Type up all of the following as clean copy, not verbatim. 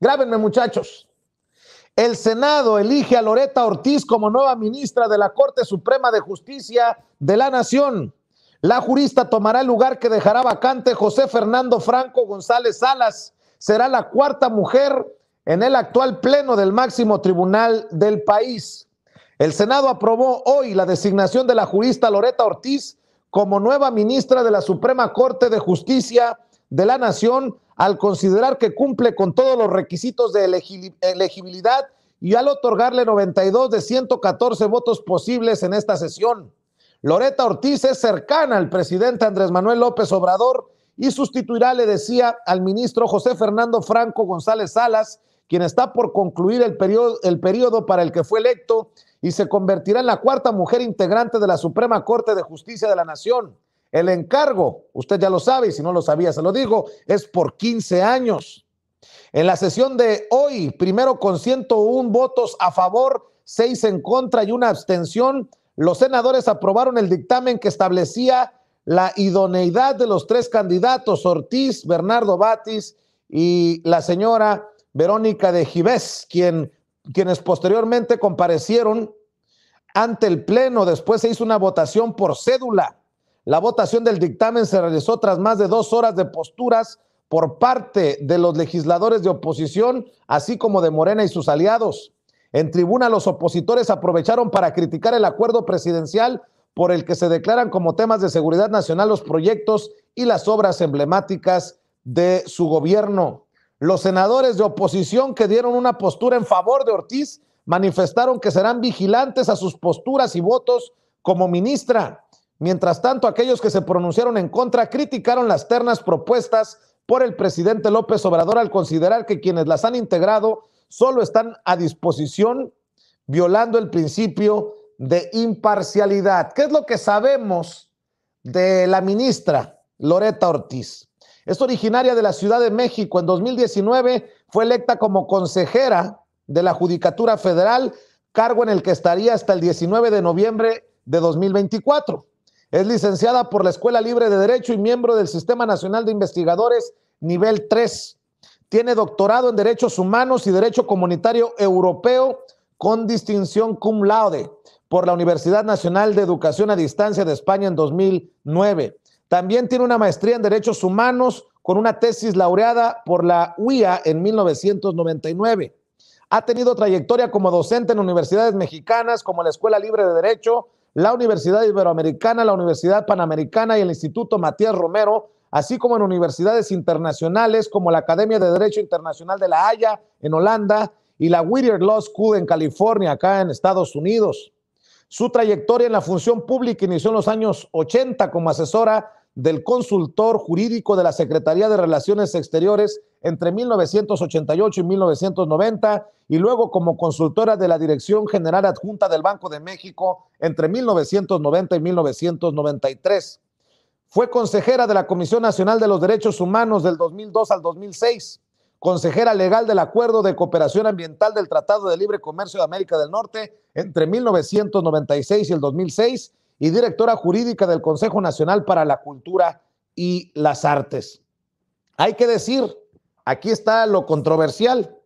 Grábenme, muchachos. El Senado elige a Loretta Ortiz como nueva ministra de la Corte Suprema de Justicia de la Nación. La jurista tomará el lugar que dejará vacante José Fernando Franco González Salas. Será la cuarta mujer en el actual pleno del máximo tribunal del país. El Senado aprobó hoy la designación de la jurista Loretta Ortiz como nueva ministra de la Suprema Corte de Justicia de la Nación, al considerar que cumple con todos los requisitos de elegibilidad y al otorgarle 92 de 114 votos posibles en esta sesión. Loretta Ortiz es cercana al presidente Andrés Manuel López Obrador y sustituirá, le decía, al ministro José Fernando Franco González Salas, quien está por concluir el periodo para el que fue electo, y se convertirá en la cuarta mujer integrante de la Suprema Corte de Justicia de la Nación. El encargo, usted ya lo sabe, y si no lo sabía, se lo digo, es por 15 años. En la sesión de hoy, primero con 101 votos a favor, 6 en contra y una abstención, los senadores aprobaron el dictamen que establecía la idoneidad de los tres candidatos, Ortiz, Bernardo Batis y la señora Verónica de Gibés, quienes posteriormente comparecieron ante el Pleno. Después se hizo una votación por cédula. La votación del dictamen se realizó tras más de 2 horas de posturas por parte de los legisladores de oposición, así como de Morena y sus aliados. En tribuna, los opositores aprovecharon para criticar el acuerdo presidencial por el que se declaran como temas de seguridad nacional los proyectos y las obras emblemáticas de su gobierno. Los senadores de oposición que dieron una postura en favor de Ortiz manifestaron que serán vigilantes a sus posturas y votos como ministra. Mientras tanto, aquellos que se pronunciaron en contra criticaron las ternas propuestas por el presidente López Obrador al considerar que quienes las han integrado solo están a disposición, violando el principio de imparcialidad. ¿Qué es lo que sabemos de la ministra Loretta Ortiz? Es originaria de la Ciudad de México. En 2019 fue electa como consejera de la Judicatura Federal, cargo en el que estaría hasta el 19 de noviembre de 2024. Es licenciada por la Escuela Libre de Derecho y miembro del Sistema Nacional de Investigadores nivel 3. Tiene doctorado en Derechos Humanos y Derecho Comunitario Europeo con distinción cum laude por la Universidad Nacional de Educación a Distancia de España en 2009. También tiene una maestría en Derechos Humanos con una tesis laureada por la UIA en 1999. Ha tenido trayectoria como docente en universidades mexicanas como la Escuela Libre de Derecho, la Universidad Iberoamericana, la Universidad Panamericana y el Instituto Matías Romero, así como en universidades internacionales como la Academia de Derecho Internacional de La Haya en Holanda y la Whittier Law School en California, acá en Estados Unidos. Su trayectoria en la función pública inició en los años 80 como asesora del consultor jurídico de la Secretaría de Relaciones Exteriores entre 1988 y 1990 y luego como consultora de la Dirección General Adjunta del Banco de México entre 1990 y 1993. Fue consejera de la Comisión Nacional de los Derechos Humanos del 2002 al 2006, consejera legal del Acuerdo de Cooperación Ambiental del Tratado de Libre Comercio de América del Norte entre 1996 y el 2006 y directora jurídica del Consejo Nacional para la Cultura y las Artes. Hay que decir, aquí está lo controversial,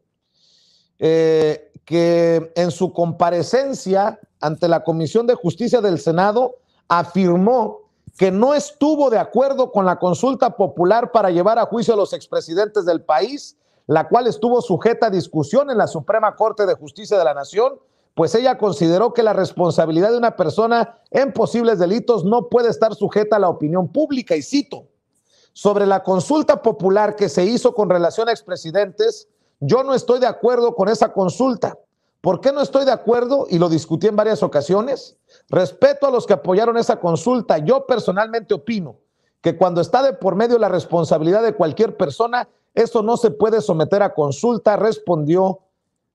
que en su comparecencia ante la Comisión de Justicia del Senado afirmó que no estuvo de acuerdo con la consulta popular para llevar a juicio a los expresidentes del país, la cual estuvo sujeta a discusión en la Suprema Corte de Justicia de la Nación, pues ella consideró que la responsabilidad de una persona en posibles delitos no puede estar sujeta a la opinión pública, y cito: sobre la consulta popular que se hizo con relación a expresidentes, yo no estoy de acuerdo con esa consulta. ¿Por qué no estoy de acuerdo? Y lo discutí en varias ocasiones. Respeto a los que apoyaron esa consulta. Yo personalmente opino que cuando está de por medio la responsabilidad de cualquier persona, eso no se puede someter a consulta, respondió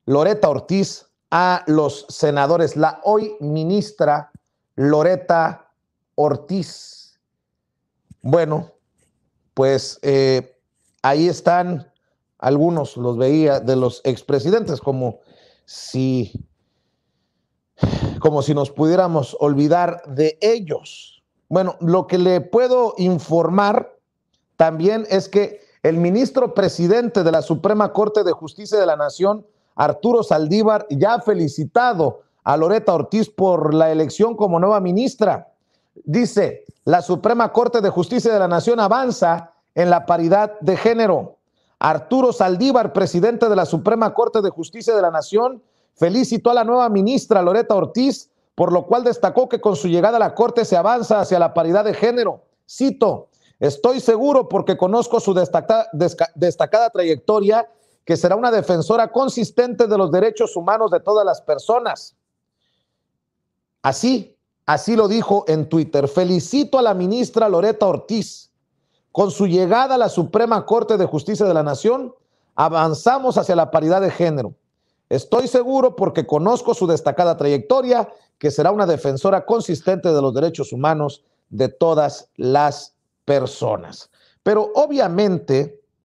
Loretta Ortiz a los senadores, la hoy ministra Loretta Ortiz. Bueno, pues ahí están algunos, los veía, de los expresidentes, como si nos pudiéramos olvidar de ellos. Bueno, lo que le puedo informar también es que El ministro presidente de la Suprema Corte de Justicia de la Nación, Arturo Zaldívar, ya ha felicitado a Loretta Ortiz por la elección como nueva ministra. Dice, la Suprema Corte de Justicia de la Nación avanza en la paridad de género. Arturo Zaldívar, presidente de la Suprema Corte de Justicia de la Nación, felicitó a la nueva ministra Loretta Ortiz, por lo cual destacó que con su llegada a la Corte se avanza hacia la paridad de género. Cito, estoy seguro porque conozco su destacada trayectoria que será una defensora consistente de los derechos humanos de todas las personas. Así lo dijo en Twitter. Felicito a la ministra Loretta Ortiz. Con su llegada a la Suprema Corte de Justicia de la Nación, avanzamos hacia la paridad de género. Estoy seguro porque conozco su destacada trayectoria, que será una defensora consistente de los derechos humanos de todas las personas. Pero obviamente